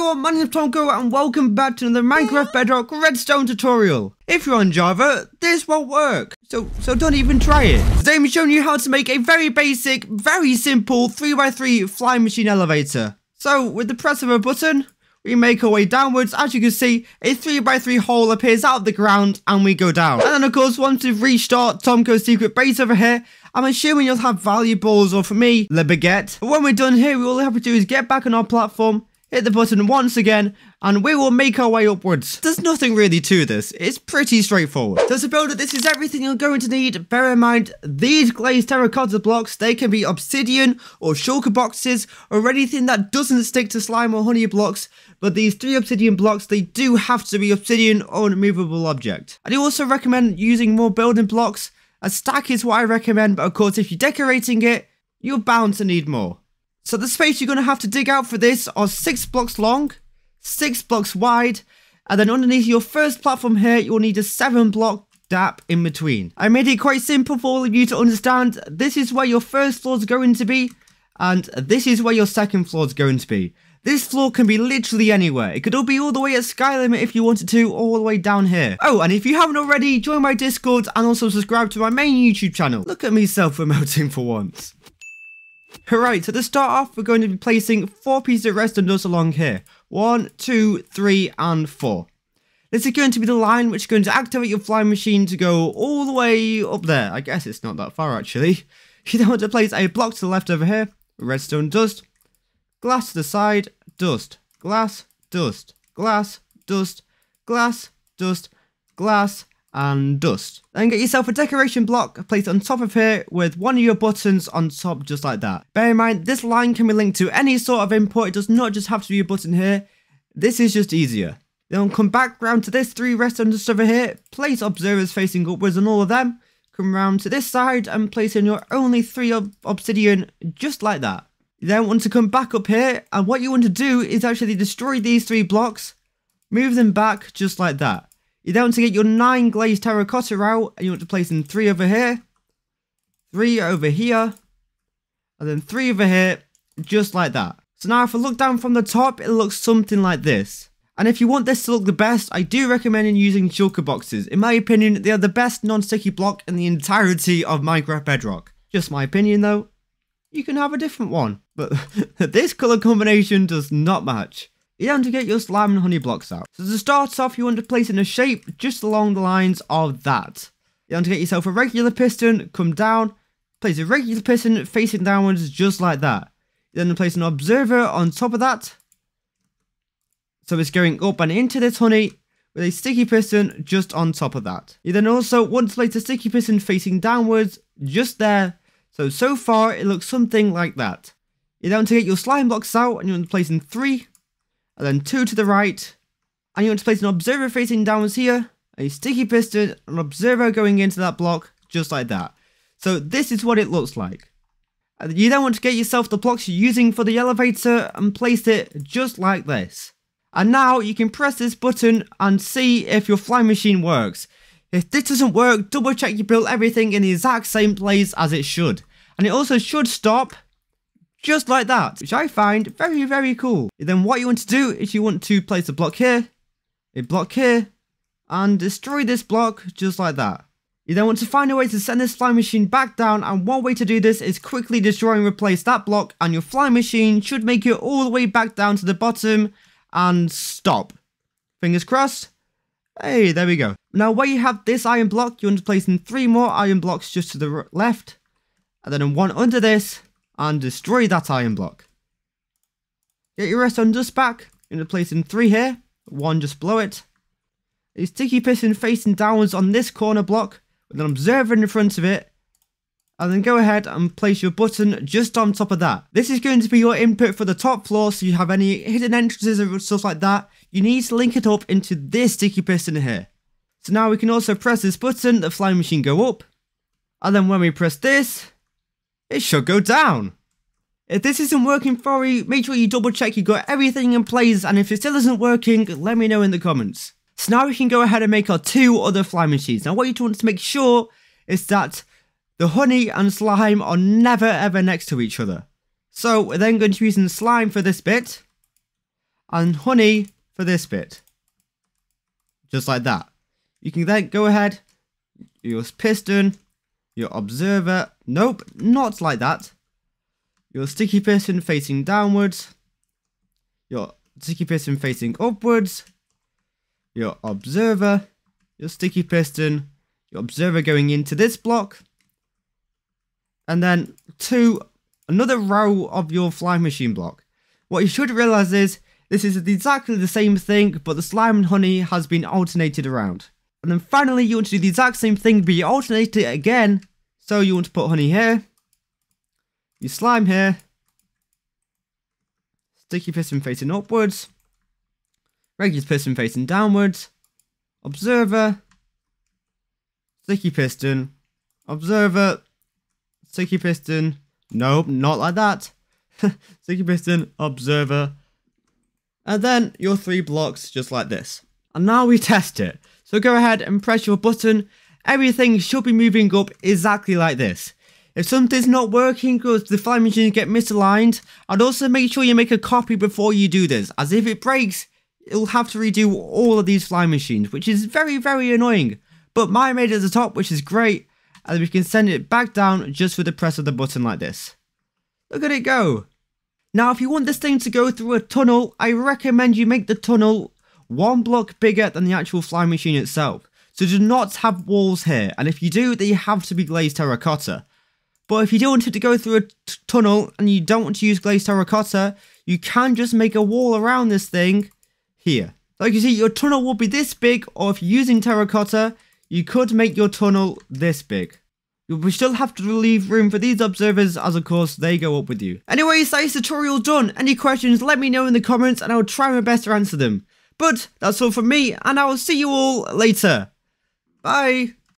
everyone, my name is Tomco and welcome back to another Minecraft Bedrock redstone tutorial. If you're on Java, this won't work, so don't even try it. Today I'm showing you how to make a very basic, very simple 3x3 flying machine elevator. So with the press of a button, we make our way downwards. As you can see, a 3x3 hole appears out of the ground and we go down. And then of course, once we've reached our Tomco's secret base over here, I'm assuming you'll have valuables, or for me, le baguette. But when we're done here, all we have to do is get back on our platform, hit the button once again, and we will make our way upwards. There's nothing really to this. It's pretty straightforward. So as a builder, this is everything you're going to need. Bear in mind, these glazed terracotta blocks, they can be obsidian or shulker boxes or anything that doesn't stick to slime or honey blocks. But these three obsidian blocks, they do have to be obsidian or an immovable object. I do also recommend using more building blocks. A stack is what I recommend, but of course, if you're decorating it, you're bound to need more. So the space you're going to have to dig out for this are 6 blocks long, 6 blocks wide, and then underneath your first platform here, you'll need a 7 block DAP in between. I made it quite simple for all of you to understand. This is where your first floor is going to be, and this is where your second floor is going to be. This floor can be literally anywhere. It could all be all the way at sky limit if you wanted to, all the way down here. Oh, and if you haven't already, join my Discord and also subscribe to my main YouTube channel. Look at me self-promoting for once. Alright, so to start off, we're going to be placing 4 pieces of redstone dust along here. 1, 2, 3, and 4. This is going to be the line which is going to activate your flying machine to go all the way up there. I guess it's not that far, actually. You then want to place a block to the left over here. Redstone dust. Glass to the side. Dust. Glass. Dust. Glass. Dust. Glass. Dust. Glass. And dust. Then get yourself a decoration block, placed on top of here with one of your buttons on top, just like that. Bear in mind, this line can be linked to any sort of input. It does not just have to be a button here. This is just easier. Then come back round to this 3 redstone dust over here, place observers facing upwards on all of them, come round to this side and place in your only 3 obsidian, just like that. You then want to come back up here, and what you want to do is actually destroy these 3 blocks, move them back just like that. You then want to get your 9 glazed terracotta out, and you want to place in 3 over here, 3 over here, and then 3 over here, just like that. So now if I look down from the top, it looks something like this. And if you want this to look the best, I do recommend using shulker boxes. In my opinion, they are the best non-sticky block in the entirety of Minecraft Bedrock. Just my opinion though, you can have a different one, but this colour combination does not match. You have to get your slime and honey blocks out. So to start off, you want to place in a shape just along the lines of that. You want to get yourself a regular piston, come down, place a regular piston facing downwards just like that. You then place an observer on top of that. So it's going up and into this honey with a sticky piston just on top of that. You then also want to place a sticky piston facing downwards just there. So far it looks something like that. You then want to get your slime blocks out and you want to place in 3. And then 2 to the right, and you want to place an observer facing downwards here, a sticky piston, an observer going into that block, just like that. So this is what it looks like. And you then want to get yourself the blocks you're using for the elevator and place it just like this. And now you can press this button and see if your flying machine works. If this doesn't work, double check you built everything in the exact same place as it should. And it also should stop just like that, which I find very, very cool. Then what you want to do is you want to place a block here, and destroy this block just like that. You then want to find a way to send this flying machine back down, and one way to do this is quickly destroy and replace that block, and your flying machine should make it all the way back down to the bottom and stop. Fingers crossed. Hey, there we go. Now where you have this iron block, you want to place in 3 more iron blocks just to the left, and then one under this, and destroy that iron block. Get your redstone dust back. You're going to place in 3 here. 1 just below it. A sticky piston facing downwards on this corner block with an observer in front of it. And then go ahead and place your button just on top of that. This is going to be your input for the top floor, so you have any hidden entrances or stuff like that. You need to link it up into this sticky piston here. So now we can also press this button, the flying machine go up. And then when we press this, it should go down. If this isn't working for you, make sure you double check you got everything in place, and if it still isn't working, let me know in the comments. So now we can go ahead and make our 2 other flying machines. Now what you want to make sure is that the honey and slime are never ever next to each other. So we're then going to be using slime for this bit, and honey for this bit. Just like that. You can then go ahead, your piston, your observer, nope, not like that. Your sticky piston facing downwards, your sticky piston facing upwards, your observer, your sticky piston, your observer going into this block, and then to another row of your flying machine block. What you should realize is this is exactly the same thing, but the slime and honey has been alternated around. And then finally you want to do the exact same thing, but you alternate it again. So you want to put honey here, your slime here, sticky piston facing upwards, regular piston facing downwards, observer, sticky piston, observer, sticky piston, nope, not like that, sticky piston, observer, and then your three blocks just like this. And now we test it. So go ahead and press your button. Everything should be moving up exactly like this. If something's not working or the flying machines get misaligned, I'd also make sure you make a copy before you do this, as if it breaks, it'll have to redo all of these flying machines, which is very, very annoying. But mine made it at the top, which is great, and we can send it back down just with the press of the button like this. Look at it go. Now, if you want this thing to go through a tunnel, I recommend you make the tunnel one block bigger than the actual flying machine itself. So do not have walls here, and if you do, they have to be glazed terracotta. But if you do want it to go through a tunnel and you don't want to use glazed terracotta, you can just make a wall around this thing here. Like you see, your tunnel will be this big, or if you're using terracotta, you could make your tunnel this big. We still have to leave room for these observers, as of course they go up with you. Anyways, that is tutorial done. Any questions, let me know in the comments and I'll try my best to answer them. But that's all from me, and I will see you all later. Bye.